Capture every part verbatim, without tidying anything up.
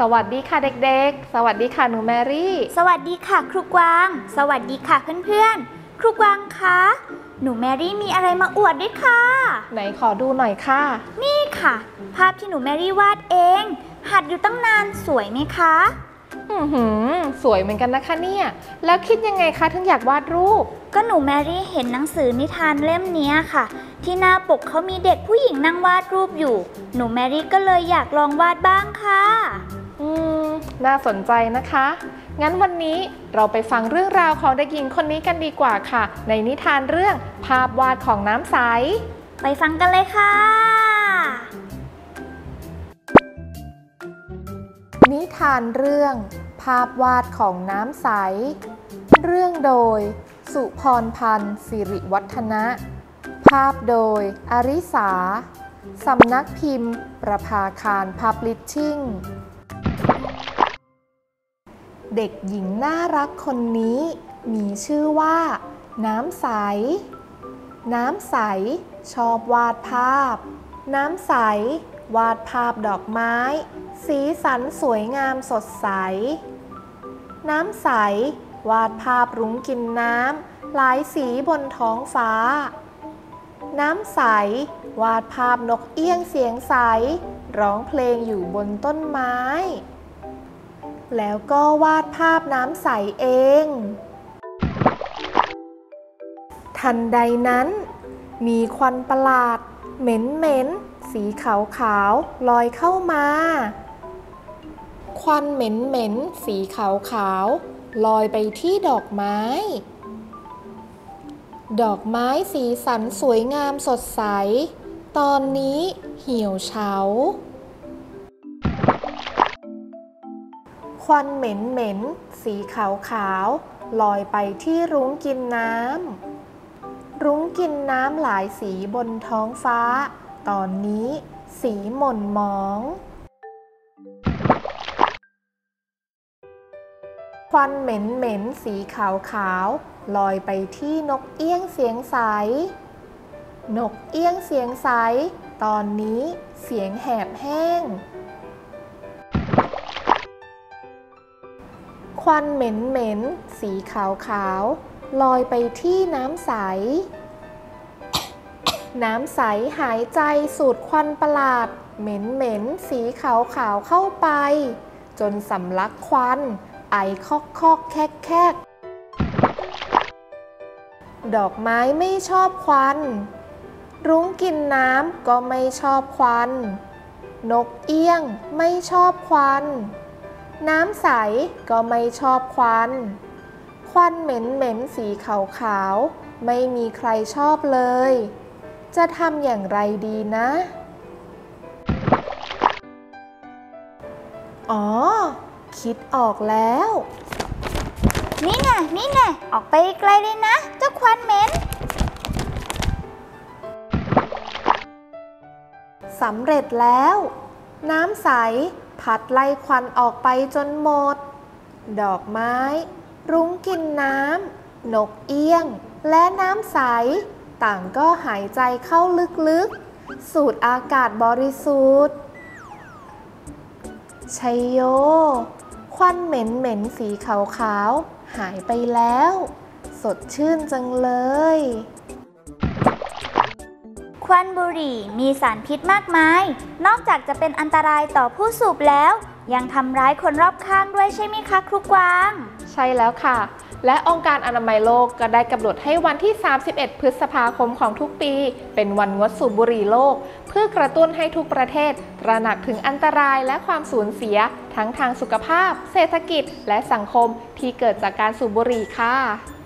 สวัสดีค่ะเด็กๆสวัสดีค่ะหนูแมรี่สวัสดีค่ะครูกวางสวัสดีค่ะเพื่อนๆครูกวางคะหนูแมรี่มีอะไรมาอวดด้วยค่ะไหนขอดูหน่อยค่ะนี่ค่ะภาพที่หนูแมรี่วาดเองหัดอยู่ตั้งนานสวยไหมคะอื้อหือสวยเหมือนกันนะคะเนี่ยแล้วคิดยังไงคะถึงอยากวาดรูปก็หนูแมรี่เห็นหนังสือนิทานเล่มนี้ค่ะที่หน้าปกเขามีเด็กผู้หญิงนั่งวาดรูปอยู่หนูแมรี่ก็เลยอยากลองวาดบ้างค่ะอืมน่าสนใจนะคะงั้นวันนี้เราไปฟังเรื่องราวของเด็กหญิงคนนี้กันดีกว่าค่ะในนิทานเรื่องภาพวาดของน้ำใสไปฟังกันเลยค่ะนิทานเรื่องภาพวาดของน้ำใสเรื่องโดยสุพรพันธ์สิริวัฒนะภาพโดยอริสาสำนักพิมพ์ประภาคารพับลิชชิ่งเด็กหญิงน่ารักคนนี้มีชื่อว่าน้ำใสน้ำใสชอบวาดภาพน้ำใสวาดภาพดอกไม้สีสันสวยงามสดใสน้ำใสวาดภาพรุ้งกินน้ำหลายสีบนท้องฟ้าน้ำใสวาดภาพนกเอี้ยงเสียงใสร้องเพลงอยู่บนต้นไม้แล้วก็วาดภาพน้ำใสเองทันใดนั้นมีควันประหลาดเหม็นเหม็นสีขาวขาวลอยเข้ามาควันเหม็นเหม็นสีขาวขาวลอยไปที่ดอกไม้ดอกไม้สีสันสวยงามสดใสตอนนี้เหี่ยวเฉาควันเหม็นเหม็นสีขาวขาวลอยไปที่รุ้งกินน้ำรุ้งกินน้ำหลายสีบนท้องฟ้าตอนนี้สีหม่นหมองควันเหม็นเหม็นสีขาวขาวลอยไปที่นกเอี้ยงเสียงใสนกเอี้ยงเสียงใสตอนนี้เสียงแหบแห้งควันเหม็นเหม็นสีขาวขาวลอยไปที่น้ำใส น้ำใสหายใจสูดควันประหลาดเหม็นเหม็นสีขาวขาวเข้าไปจนสำลักควันไอคอกคอกแคกแคกดอกไม้ไม่ชอบควันรุ้งกินน้ำก็ไม่ชอบควันนกเอี้ยงไม่ชอบควันน้ำใสก็ไม่ชอบควันควันเหม็นเหม็นสีขาวขาวไม่มีใครชอบเลยจะทำอย่างไรดีนะอ๋อคิดออกแล้วนี่ไงนี่ไงออกไปไกลเลยนะเจ้าควันเหม็นสำเร็จแล้วน้ำใสพัดไล่ควันออกไปจนหมดดอกไม้รุ้งกินน้ำนกเอี้ยงและน้ำใสต่างก็หายใจเข้าลึกๆสูดอากาศบริสุทธิ์ชัยโยควันเหม็นเหม็นสีขาวๆหายไปแล้วสดชื่นจังเลยควันบุหรี่มีสารพิษมากมายนอกจากจะเป็นอันตรายต่อผู้สูบแล้วยังทำร้ายคนรอบข้างด้วยใช่ไหมคะครูกวางใช่แล้วค่ะและองค์การอนามัยโลกก็ได้กำหนดให้วันที่สามสิบเอ็ดพฤษภาคมของทุกปีเป็นวันงดสูบบุหรี่โลกเพื่อกระตุ้นให้ทุกประเทศตระหนักถึงอันตรายและความสูญเสียทั้งทางสุขภาพเศรษฐกิจและสังคมที่เกิดจากการสูบบุหรี่ค่ะ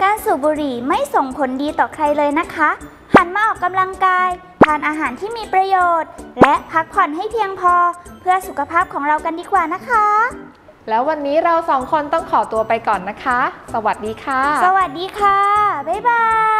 การสูบบุหรี่ไม่ส่งผลดีต่อใครเลยนะคะหันมาออกกำลังกายทานอาหารที่มีประโยชน์และพักผ่อนให้เพียงพอเพื่อสุขภาพของเรากันดีกว่านะคะแล้ววันนี้เราสองคนต้องขอตัวไปก่อนนะคะสวัสดีค่ะสวัสดีค่ะบ๊ายบาย